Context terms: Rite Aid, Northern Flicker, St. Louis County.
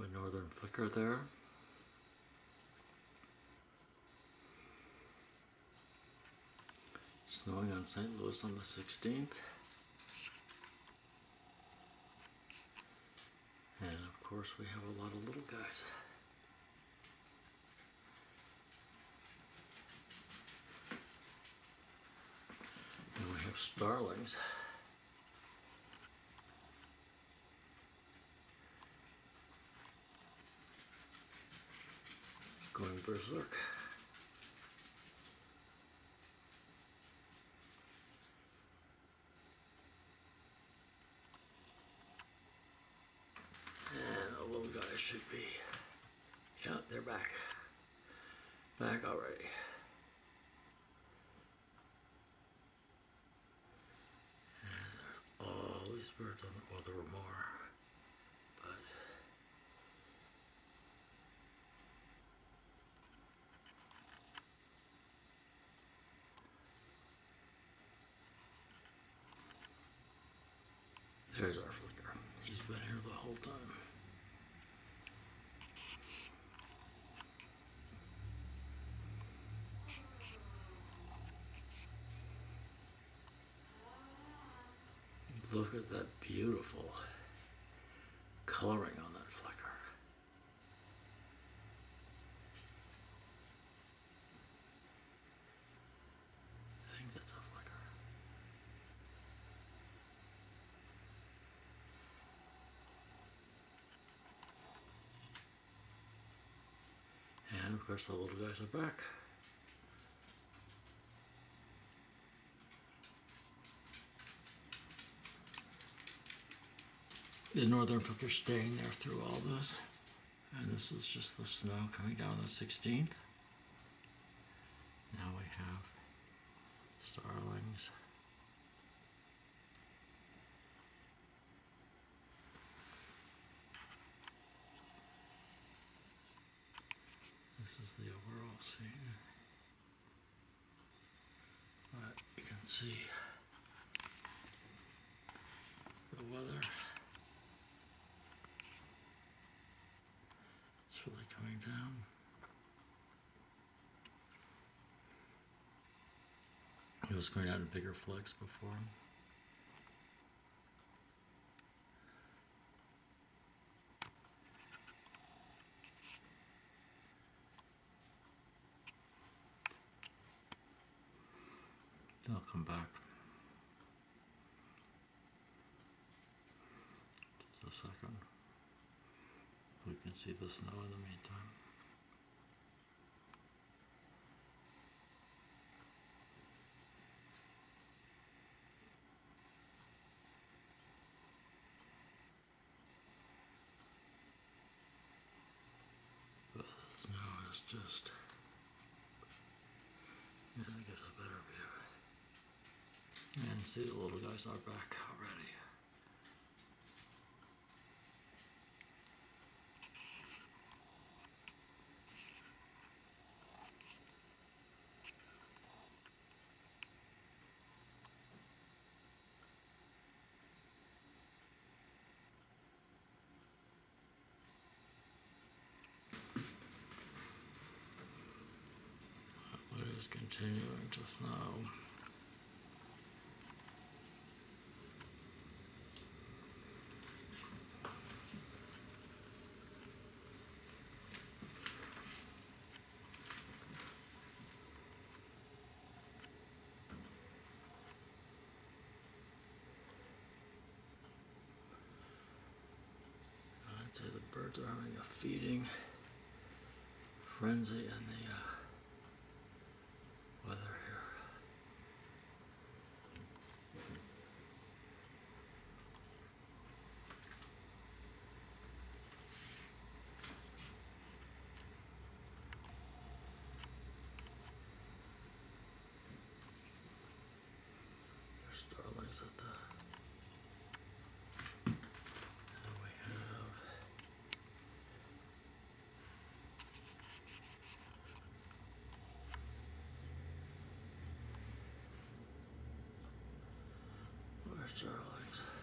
the Northern Flicker there. Snowing on St. Louis on the 16th. And of course we have a lot of little guys. And we have starlings. Going berserk. And the little guys should be, yeah, they're back. Back already. And there's all these birds on the, well, there were more, but there's our flicker. He's been here the whole time. Look at that beautiful coloring on that flicker. I think that's a flicker. And of course the little guys are back. The Northern Flicker's staying there through all this. And this is just the snow coming down on the 16th. Now we have starlings. This is the overall scene. But you can see the weather. It's really coming down. It was going out in bigger flakes before. They'll come back just a second. We can see the snow in the meantime. But the snow is just, yeah, I get a better view. And see, the little guys are back already. Is continuing to snow. I'd say the birds are having a feeding frenzy in the weather here. There's starlings at the, and we have starlings.